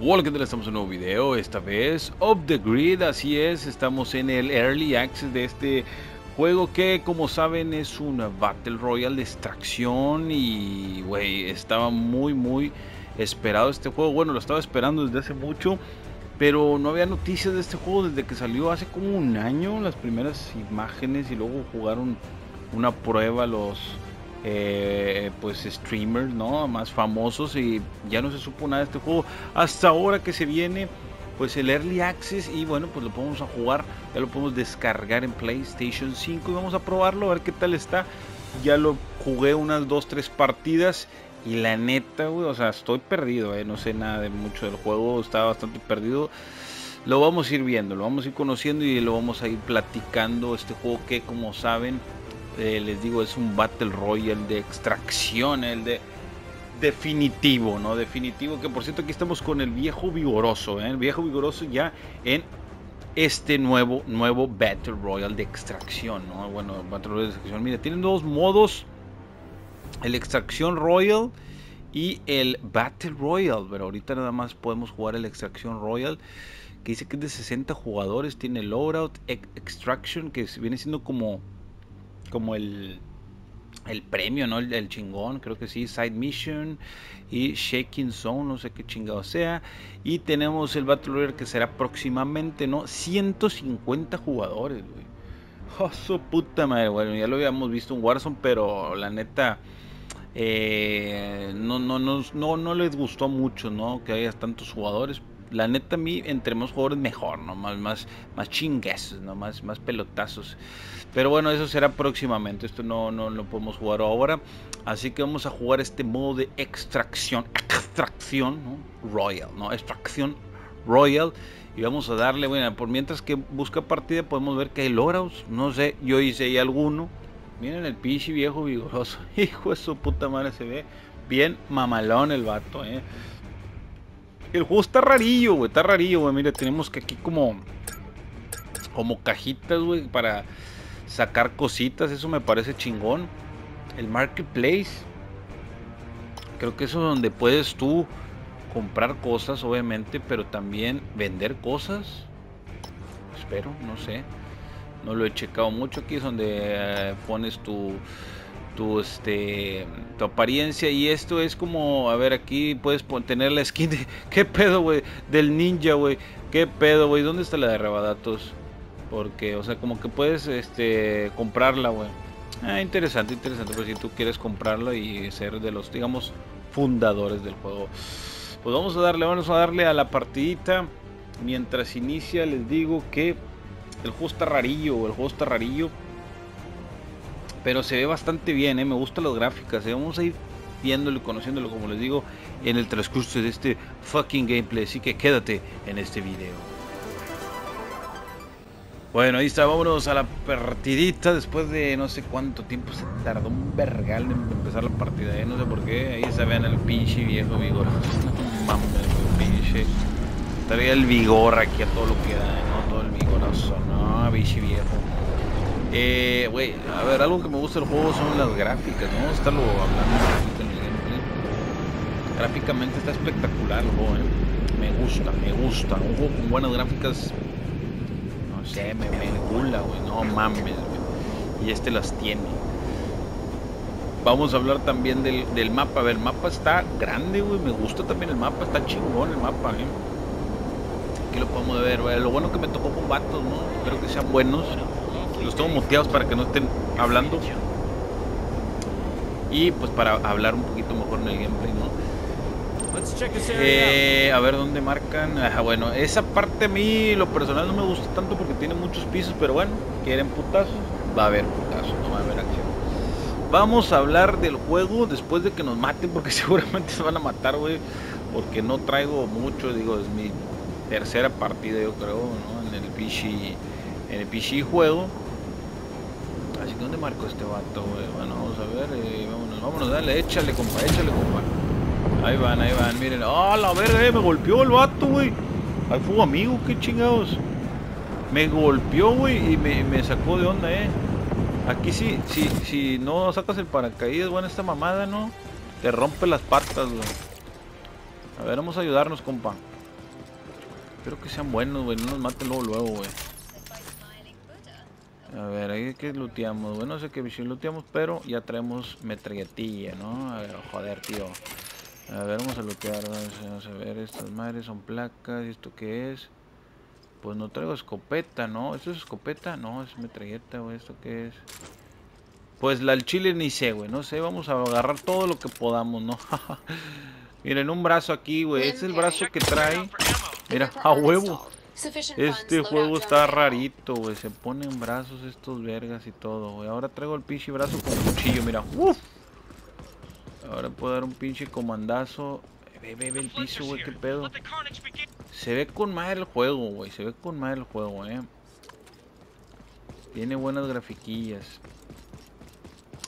Hola, ¿qué tal? Estamos en un nuevo video, esta vez Off the Grid, así es, estamos en el Early Access de este juego que, como saben, es una Battle Royale de extracción y, güey, estaba muy esperado este juego. Bueno, lo estaba esperando desde hace mucho, pero no había noticias de este juego desde que salió hace como un año, las primeras imágenes, y luego jugaron una prueba los pues streamers, ¿no?, más famosos, y ya no se supo nada de este juego hasta ahora que se viene pues el Early Access. Y bueno, pues lo podemos jugar, ya lo podemos descargar en PlayStation 5 y vamos a probarlo a ver qué tal está. Ya lo jugué unas 2-3 partidas y la neta, güey, o sea, estoy perdido, no sé nada de mucho del juego, estaba bastante perdido. Lo vamos a ir viendo, lo vamos a ir conociendo y lo vamos a ir platicando. Este juego que, como saben, les digo, es un Battle Royale de extracción, el de definitivo, ¿no? Definitivo, que por cierto aquí estamos con el viejo vigoroso, el viejo vigoroso ya en este nuevo Battle Royale de extracción, ¿no? Bueno, Battle Royale de extracción, mira, tienen dos modos, el Extracción Royale y el Battle Royale, pero ahorita nada más podemos jugar el Extracción Royale, que dice que es de 60 jugadores, tiene Loadout, Extraction, que viene siendo como el premio, ¿no? El chingón, creo que sí, Side Mission y Shaking Zone, no sé qué chingado sea. Y tenemos el Battle Royale que será próximamente, ¿no? 150 jugadores, güey. Oh, su puta madre. Bueno, ya lo habíamos visto en Warzone, pero la neta no les gustó mucho, ¿no?, que haya tantos jugadores. La neta, a mí, entre más jugadores mejor, ¿no? Más chinguesos, ¿no? Más pelotazos. Pero bueno, eso será próximamente. Esto no lo podemos jugar ahora. Así que vamos a jugar este modo de extracción. Extracción, ¿no? Royal, ¿no? Extracción Royal. Y vamos a darle, bueno, por mientras que busca partida, podemos ver que hay logros. No sé, yo hice ahí alguno. Miren el pichi viejo vigoroso. Hijo de su puta madre, se ve bien mamalón el vato, ¿eh? El juego está rarillo, güey, está rarillo, güey. Mira, tenemos que aquí como cajitas, güey, para sacar cositas. Eso me parece chingón. El Marketplace, creo que eso es donde puedes tú comprar cosas, obviamente, pero también vender cosas. Espero, no sé, no lo he checado mucho. Aquí es donde pones tu apariencia, y esto es como, a ver, aquí puedes tener la skin de, qué pedo, güey, del ninja, güey, qué pedo, güey, ¿dónde está la de Rabadatos? Porque, o sea, como que puedes comprarla, güey. Interesante, interesante, pues si tú quieres comprarla y ser de los, digamos, fundadores del juego. Pues vamos a darle a la partidita. Mientras inicia, les digo que el juego está rarillo. Pero se ve bastante bien, me gustan las gráficas, vamos a ir viéndolo y conociéndolo, como les digo, en el transcurso de este fucking gameplay. Así que quédate en este video. Bueno, ahí está, vámonos a la partidita. Después de no sé cuánto tiempo, se tardó un vergal en empezar la partida, no sé por qué. Ahí se vean el pinche viejo vigoroso. Mames, pinche. Traía el vigor aquí a todo lo que da, ¿no? Todo el vigoroso, no, pinche viejo. Güey, a ver, algo que me gusta del juego son las gráficas, ¿no? Estarlo hablando un poquito en el gameplay. Gráficamente está espectacular el juego, me gusta. Un juego con buenas gráficas, no sé, me gula, güey, no mames, güey. Y este las tiene. Vamos a hablar también del mapa. A ver, el mapa está grande, güey, me gusta también el mapa, está chingón el mapa, Aquí lo podemos ver, güey. Lo bueno que me tocó con vatos, ¿no? Espero que sean buenos. Los tengo muteados para que no estén hablando y pues para hablar un poquito mejor en el gameplay, ¿no? A ver dónde marcan. Ajá, bueno, esa parte a mí lo personal no me gusta tanto porque tiene muchos pisos, pero bueno, quieren putazos, va a haber putazos, no va a haber acción. Vamos a hablar del juego después de que nos maten, porque seguramente se van a matar, güey, porque no traigo mucho. Digo, es mi tercera partida, yo creo, ¿no?, en el PC juego. Así que, ¿dónde marcó este vato, güey? Bueno, vamos a ver, vámonos, dale, échale, compa. Ahí van, miren. ¡Ah, la verga! Me golpeó el vato, güey. Ahí fue, amigo, qué chingados. Me golpeó, güey, y me sacó de onda, Aquí si no sacas el paracaídas, bueno, esta mamada, ¿no?, te rompe las patas, güey. A ver, vamos a ayudarnos, compa. Espero que sean buenos, güey. No nos maten luego, güey. A ver, ahí que looteamos. Bueno, no sé qué bichos looteamos, pero ya traemos metralletilla, ¿no? A ver, joder, tío. A ver, vamos a lootear. Vamos a ver, estas madres son placas. ¿Y esto qué es? Pues no traigo escopeta, ¿no? ¿Esto es escopeta? No, es metralleta, güey. ¿Esto qué es? Pues la al chile ni sé, güey. No sé, vamos a agarrar todo lo que podamos, ¿no? Miren, un brazo aquí, güey. Este es el brazo que trae. Mira, a huevo. Este juego está rarito, güey. Se ponen brazos estos vergas y todo, güey. Ahora traigo el pinche brazo con cuchillo, mira. ¡Uf! Ahora puedo dar un pinche comandazo. Ve el piso, güey, qué pedo. Se ve con madre el juego, güey. Se ve con madre el juego, Tiene buenas grafiquillas.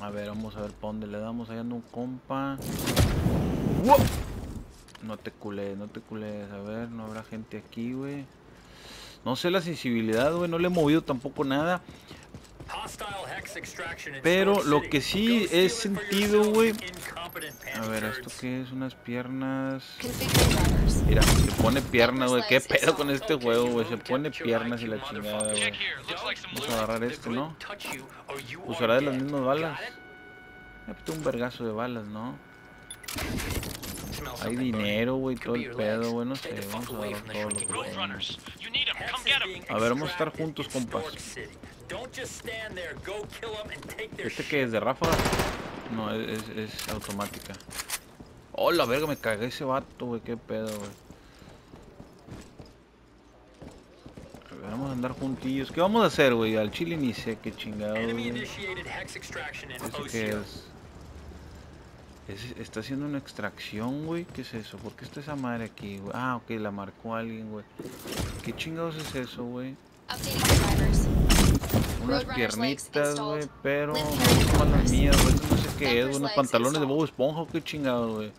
A ver, vamos a ver para dónde le damos. Ahí anda un compa. ¡Wow! No te cules, no te cules. A ver, no habrá gente aquí, güey. No sé la sensibilidad, güey. No le he movido tampoco nada. Pero lo que sí he sentido, güey. A ver, ¿esto qué es? Unas piernas. Mira, se pone piernas, güey. ¿Qué pedo con este juego, güey? Se pone piernas y la chingada, güey. Vamos a agarrar esto, ¿no? Usará de las mismas balas. Un vergazo de balas, ¿no? Hay dinero, güey, todo el pedo, güey, no sé, vamos a ver todo lo que podemos. A ver, vamos a estar juntos, compas. ¿Este que es de ráfaga? No, es automática. Oh, la verga, me cagué ese vato, güey, qué pedo, güey. Vamos a andar juntillos. ¿Qué vamos a hacer, güey? Al chile ni sé, qué chingado, güey. ¿Ese qué es? Está haciendo una extracción, güey. ¿Qué es eso? ¿Por qué está esa madre aquí, güey? Ah, ok, la marcó alguien, güey. ¿Qué chingados es eso, güey? Unas piernitas, güey, pero... Malas mías, güey. No sé qué es, unos pantalones de Bobo Esponja, qué chingados, güey.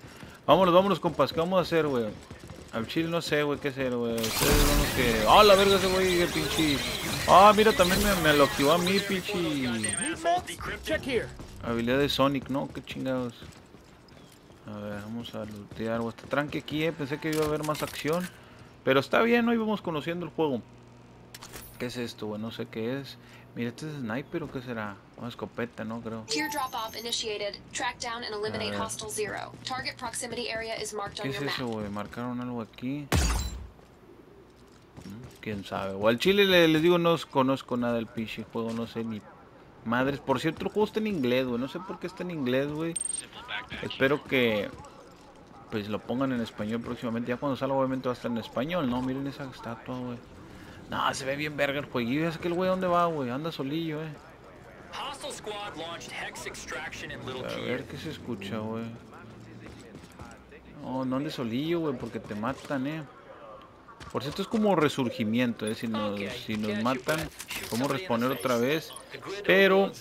Vámonos, vámonos, compas. ¿Qué vamos a hacer, güey? Al chile no sé, güey, qué hacer, güey. Ustedes vamos que... ¡Ah, la verga ese güey, el pinche! ¡Ah, mira, también me lo activó a mí, pinche! Habilidad de Sonic, ¿no? Qué chingados. A ver, vamos a lootear. Está tranqui aquí, Pensé que iba a haber más acción. Pero está bien, hoy vamos conociendo el juego. ¿Qué es esto, güey? No sé qué es. Mira, ¿este es sniper o qué será? Una escopeta, ¿no? Creo. ¿Qué es eso, güey? Marcaron algo aquí. ¿Quién sabe? O al chile les digo, no conozco nada del pinche juego. No sé ni... Madres, por cierto, el juego está en inglés, güey. No sé por qué está en inglés, güey. Espero que pues lo pongan en español próximamente. Ya cuando salga, obviamente va a estar en español, ¿no? Miren esa estatua, güey. No, se ve bien verga el juego. Y ves que el güey, ¿dónde va, güey? Anda solillo, A ver qué se escucha, güey. No, no andes solillo, güey, porque te matan, Por cierto, es como resurgimiento, si nos matan, podemos responder otra vez, pero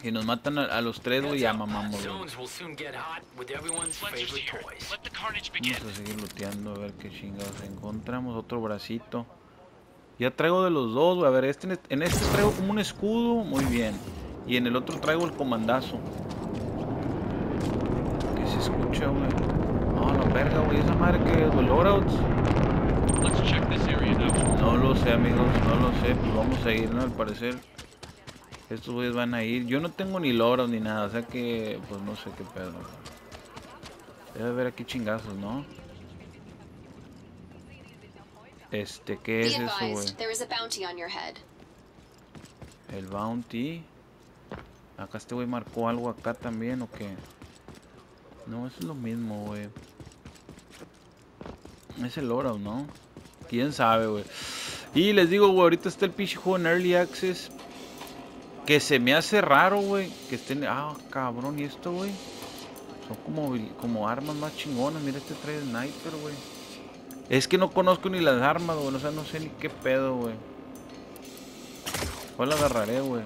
si nos matan a los tres, güey, ya mamamos, güey. Vamos a seguir looteando, a ver qué chingados encontramos, otro bracito. Ya traigo de los dos, güey, a ver, en este traigo como un escudo, muy bien, y en el otro traigo el comandazo. ¿Qué se escucha, güey? No, la verga, güey, esa madre que es, güey, loadouts. No lo sé, amigos, no lo sé. Pues vamos a ir, ¿no? Al parecer estos güeyes van a ir. Yo no tengo ni logros ni nada, o sea que pues no sé qué pedo. Debe haber aquí chingazos, ¿no? ¿Qué es eso, güey? El bounty. Acá este güey marcó algo acá también, ¿o qué? No, eso es lo mismo, güey. Es el oro, ¿no? Quién sabe, güey. Y les digo, güey, ahorita está el pinche juego en Early Access. Que se me hace raro, güey. Que estén... Ah, cabrón, ¿y esto, güey? Son como armas más chingonas. Mira, este trae sniper, güey. Es que no conozco ni las armas, güey. O sea, no sé ni qué pedo, güey. ¿Cuál agarraré, güey?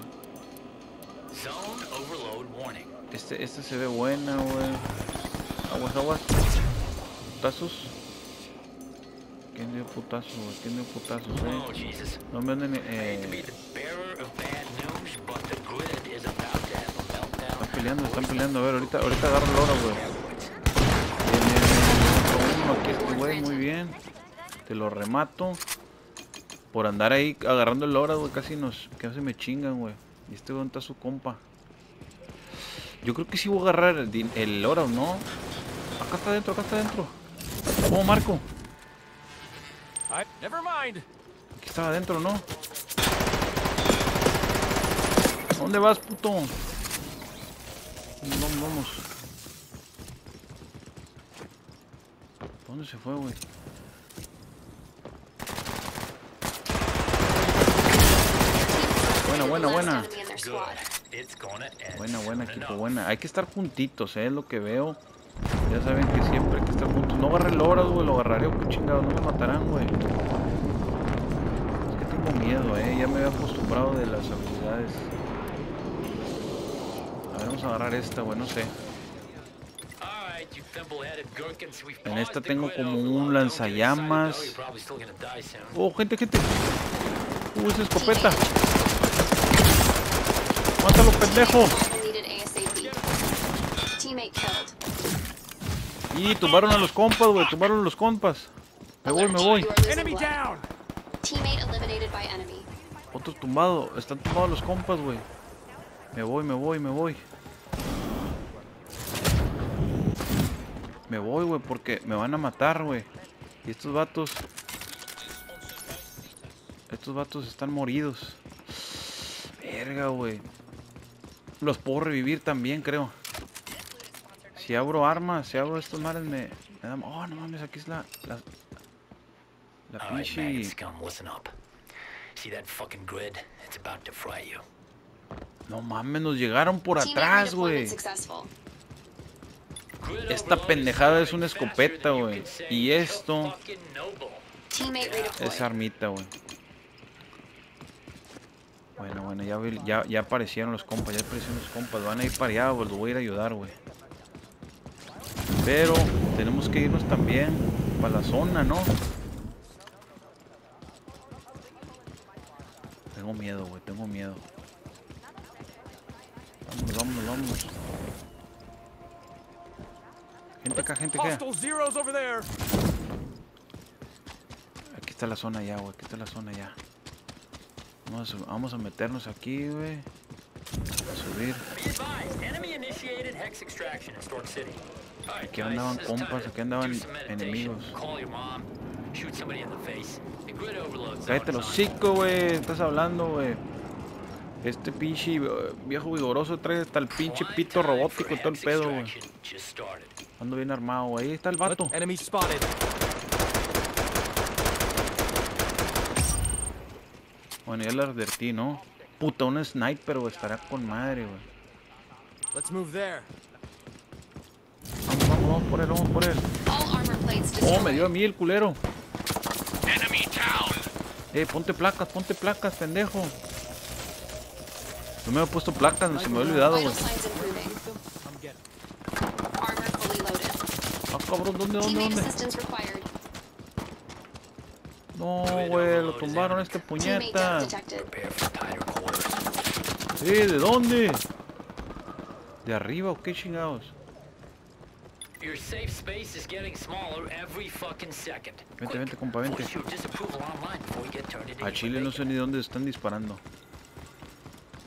Este se ve buena, güey. Aguas, aguas. Putazos. ¿Quién dio putazos, güey? ¿Quién dio putazos, No me anden, están peleando, a ver, ahorita agarro el oro, güey. Bien, bien, bien, bien. Aquí este güey, muy bien. Te lo remato. Por andar ahí agarrando el hora, güey, casi me chingan, güey. Y este güey está su compa. Yo creo que sí voy a agarrar el hora, ¿no? Acá está adentro, acá está adentro. ¿Cómo marco? Aquí estaba adentro, ¿no? ¿A dónde vas, puto? Vamos, vamos. ¿Dónde se fue, güey? Buena, buena. Buena, buena, equipo, buena. Hay que estar juntitos, es lo que veo. Ya saben que siempre hay que estar juntos. No agarré el oro, güey, lo agarraré, o qué chingados, no me matarán, güey. Es que tengo miedo, ya me había acostumbrado de las habilidades. A ver, vamos a agarrar esta, güey, no sé. En esta tengo como un lanzallamas. Oh, gente, gente. Esa escopeta. ¡Mátalo, pendejo! Y tumbaron a los compas, güey. Tumbaron a los compas. Me voy, me voy. Otro tumbado. Están tumbados los compas, güey. Me voy, me voy, me voy. Me voy, güey, porque me van a matar, güey. Y estos vatos... estos vatos están moridos. Verga, güey. Los puedo revivir también, creo. Si abro armas, si abro estos males, me dan... oh, no mames, aquí es la pinche... no mames, nos llegaron por atrás, güey. Esta pendejada es una escopeta, güey. Y esto... es armita, güey. Bueno, bueno, ya aparecieron los compas, van a ir para allá, güey, los voy a ir a ayudar, güey. Pero tenemos que irnos también para la zona, ¿no? Tengo miedo, güey, tengo miedo. Vamos, vamos, vamos. Gente acá, gente acá. Aquí está la zona ya, güey, aquí está la zona ya. Vamos a meternos aquí, güey. Vamos a subir. Aquí andaban compas, aquí andaban enemigos. Cállate los hocico, güey. Estás hablando, güey. Este pinche viejo vigoroso trae hasta el pinche pito robótico y todo el pedo, güey. Ando bien armado, güey. Ahí está el vato. Bueno, ya lo advertí, ¿no? Puta, un sniper, güey. Estará con madre, güey. Vamos, vamos, vamos por él, vamos por él. Oh, me dio a mí el culero. Ponte placas, pendejo. No me había puesto placas, se me había olvidado, güey. Ah, cabrón, ¿dónde? No, güey, lo tumbaron este puñeta. ¿De dónde? ¿De arriba o qué chingados? Vente, vente, compa, vente. A Chile no sé ni dónde están disparando.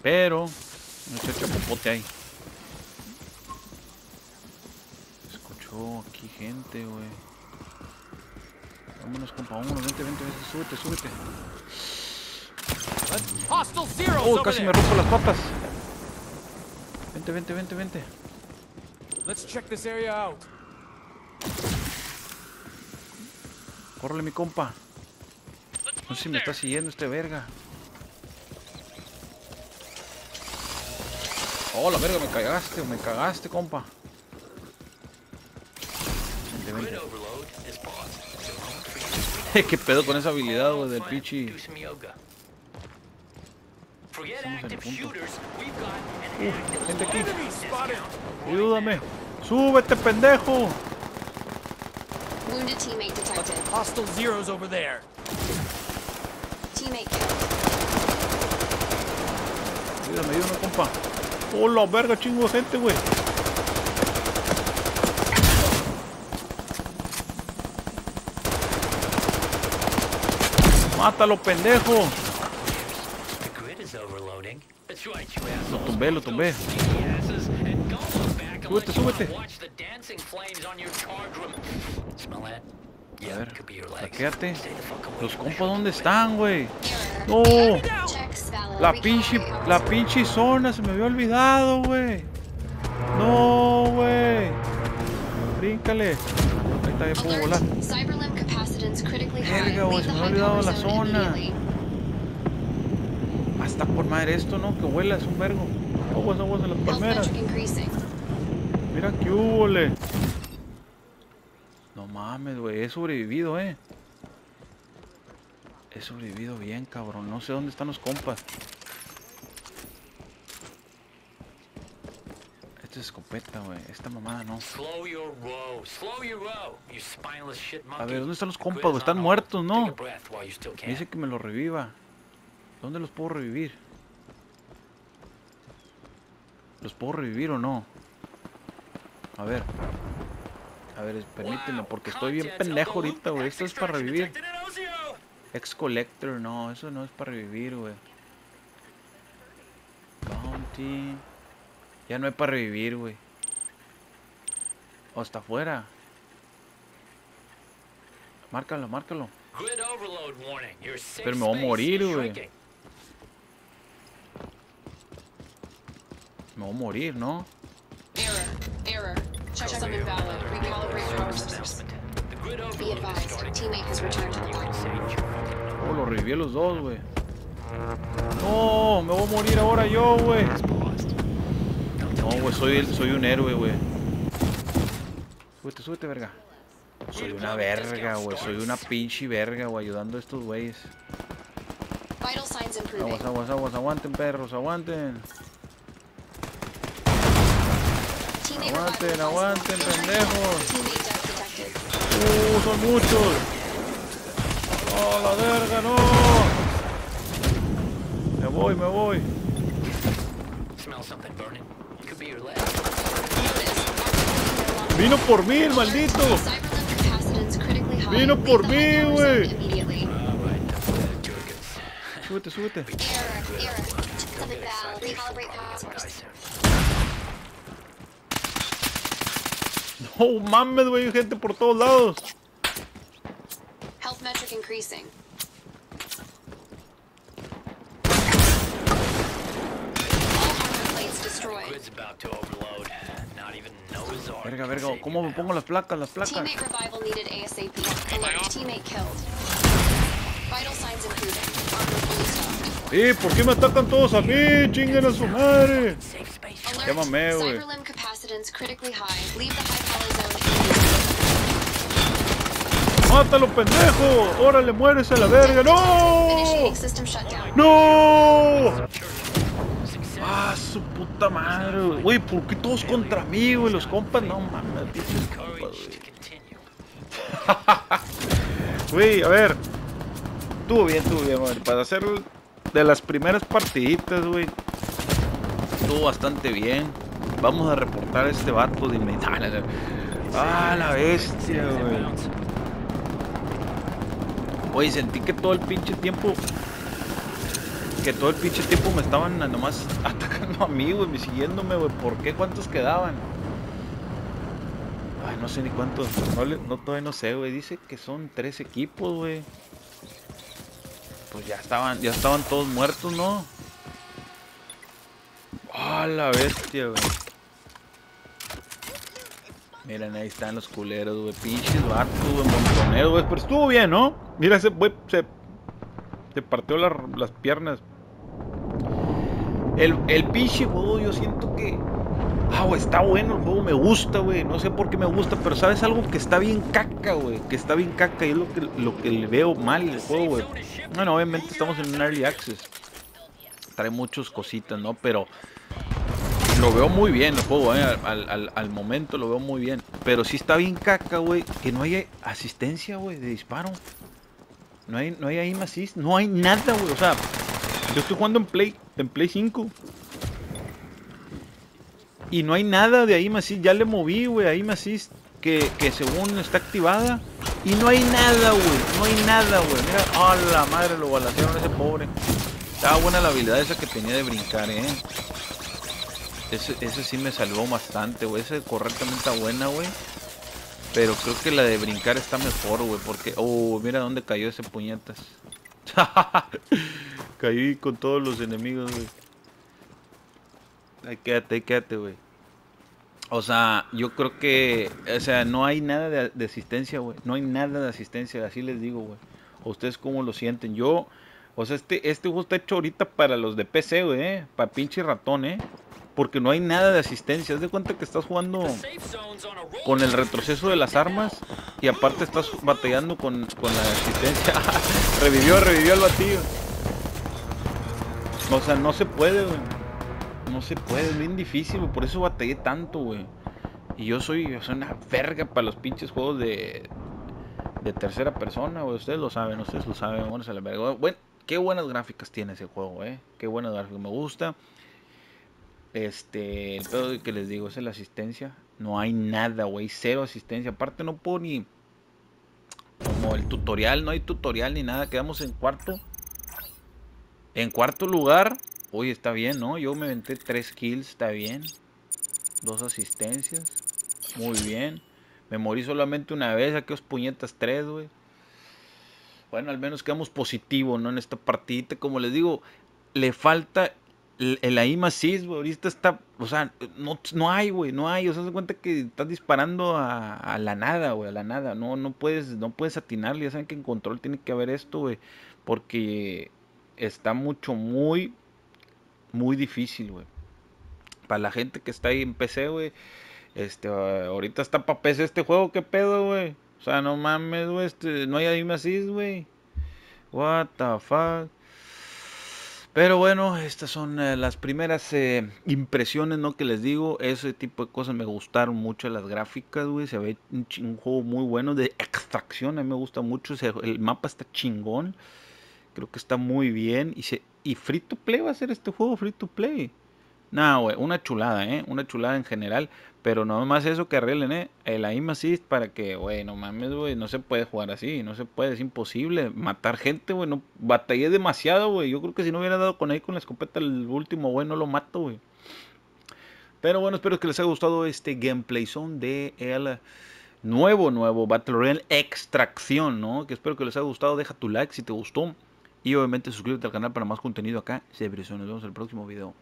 Pero, no se echa popote ahí. Escuchó aquí gente, güey. Vámonos, compa, vámonos, vente, vente, vente, súbete, súbete. Oh, casi me rompo las patas. Vente, vente, vente, vente. Córrele, mi compa. No sé si me está siguiendo este verga. Oh, la verga, me cagaste, compa. Vente, vente. ¿Qué pedo con esa habilidad, güey, del pichi? Gente aquí. Ayúdame. ¡Súbete, pendejo! Ayúdame, ayúdame, compa. ¡Oh, la verga, chingo de gente, güey! Mátalo, pendejo. Lo tumbé. Súbete, súbete. A ver, saquéate. Los compas, ¿dónde están, güey? No. La pinche zona se me había olvidado, güey. No, güey. Bríncale. Ahí está, ya puedo volar. Verga, güey, se me había olvidado la zona. Hasta por madre esto, ¿no? Que huela, es un vergo. Aguas, aguas de las palmeras. Mira que hubo, le. No mames, güey, he sobrevivido, He sobrevivido bien, cabrón. No sé dónde están los compas. Esta es escopeta, güey. Esta mamada no. A ver, ¿dónde están los compas, güey? Están muertos, ¿no? Me dice que me los reviva. ¿Dónde los puedo revivir? ¿Los puedo revivir o no? A ver, permítanme, porque estoy bien pendejo ahorita, güey. Esto es para revivir. Ex Collector, no, eso no es para revivir, güey. Bounty. Ya no hay para revivir, güey. O está afuera. Márcalo, márcalo. Pero me voy a morir, güey. Me voy a morir, ¿no? Oh, lo reviví a los dos, güey. No, me voy a morir ahora yo, güey. No, güey, soy un héroe, güey. Súbete, súbete, verga. Soy una verga, güey. Soy una pinche verga, güey. Ayudando a estos güeyes. Aguas, aguas, aguas. Aguanten, perros. Aguanten. Aguanten, aguanten, pendejos. Son muchos. Oh, la verga, no. Me voy, me voy. Vino por mí, el maldito. Vino por mí, güey. Súbete, súbete. No mames, güey, hay gente por todos lados. Verga, verga, ¿cómo me pongo las placas? Las placas. ¿Por qué me atacan todos a mí? Chinguen a su madre. Llámame, güey. ¡Mátalo, pendejo! ¡Órale, muérese a la verga! ¡No! ¡No! ¡Ah, su puta madre! Güey, ¿por qué todos contra mí, güey? Los compas, no mames, pinches compas, güey. Güey, a ver. Estuvo bien, güey. Para hacer de las primeras partiditas, güey. Estuvo bastante bien. Vamos a reportar a este vato de inmediato. Ah, la bestia, güey. Oye, sentí que todo el pinche tiempo me estaban nomás atacando a mí, güey, siguiéndome, güey. ¿Por qué? ¿Cuántos quedaban? Ay, no sé ni cuántos. No, todavía no sé, güey. Dice que son 3 equipos, güey. Pues ya estaban todos muertos, ¿no? Ah, la bestia, güey. Miren, ahí están los culeros, güey. Pinches vatos, güey, montoneros, güey. Pero estuvo bien, ¿no? Mira, ese güey se partió las piernas. El pinche juego, yo siento que... Ah, güey, está bueno el juego, me gusta, güey. No sé por qué me gusta, pero ¿sabes algo? Que está bien caca, güey. Que está bien caca y es lo que le veo mal el juego, güey. Bueno, obviamente estamos en un Early Access. Trae muchas cositas, ¿no? Pero... Lo veo muy bien el juego, al momento lo veo muy bien. Pero sí está bien caca, güey, que no hay asistencia, güey, de disparo. No hay aim assist, no hay nada, güey. O sea, yo estoy jugando en Play 5. Y no hay nada de aim assist, ya le moví, güey, aim assist que según está activada. Y no hay nada, güey. No hay nada, güey. Mira, a la madre, lo balatearon ese pobre. Estaba buena la habilidad esa que tenía de brincar, eh. Ese sí me salvó bastante, güey. Ese correctamente está buena, güey. Pero creo que la de brincar está mejor, güey. Porque... oh, mira dónde cayó ese puñetas. Caí con todos los enemigos, güey. Ahí quédate, güey. O sea, yo creo que... o sea, no hay nada de asistencia, güey. No hay nada de asistencia, así les digo, güey. ¿Ustedes cómo lo sienten? Yo... o sea, este juego está hecho ahorita para los de PC, güey. Para pinche ratón, eh. Porque no hay nada de asistencia. Haz de cuenta que estás jugando con el retroceso de las armas. Y aparte estás batallando con la asistencia. Revivió el batido. O sea, no se puede, güey. No se puede, es bien difícil, güey. Por eso batallé tanto, güey. Y yo soy una verga para los pinches juegos de tercera persona, güey. Ustedes lo saben. Bueno, se la verga. Bueno, qué buenas gráficas tiene ese juego, eh. Qué buenas gráficas, me gusta. El pedo que les digo es la asistencia. No hay nada, güey, cero asistencia. Aparte no puedo ni... como el tutorial, no hay tutorial ni nada. Quedamos en cuarto. En cuarto lugar. Oye, está bien, ¿no? Yo me inventé 3 kills, está bien. 2 asistencias. Muy bien. Me morí solamente una vez, aquellos puñetas 3, güey. Bueno, al menos quedamos positivos, ¿no? En esta partidita, como les digo, le falta... el aim assist, güey, ahorita está... o sea, no hay, güey, no hay. O sea, se da cuenta que estás disparando a la nada, güey, a la nada. No puedes atinarle. Ya saben que en control tiene que haber esto, güey. Porque está muy difícil, güey. Para la gente que está ahí en PC, güey. Ahorita está para PC este juego, qué pedo, güey. O sea, no mames, güey, no hay aim assist, güey. What the fuck. Pero bueno, estas son las primeras impresiones, ¿no? Que les digo, ese tipo de cosas me gustaron mucho, las gráficas, güey. Se ve un juego muy bueno de extracción, a mí me gusta mucho, el mapa está chingón. Creo que está muy bien. Y free to play va a ser este juego, free to play. Nah, güey, una chulada, ¿eh? Una chulada en general. Pero no más eso que arreglen, ¿eh? El aim assist para que, güey, no mames, güey. No se puede jugar así, no se puede, es imposible. Matar gente, güey, no, batallé demasiado, güey. Yo creo que si no hubiera dado con ahí con la escopeta el último, güey, no lo mato, güey. Pero bueno, espero que les haya gustado este gameplay son de el... Nuevo Battle Royale Extracción, ¿no? Que espero que les haya gustado, deja tu like si te gustó. Y obviamente suscríbete al canal para más contenido acá. Siempre, nos vemos en el próximo video.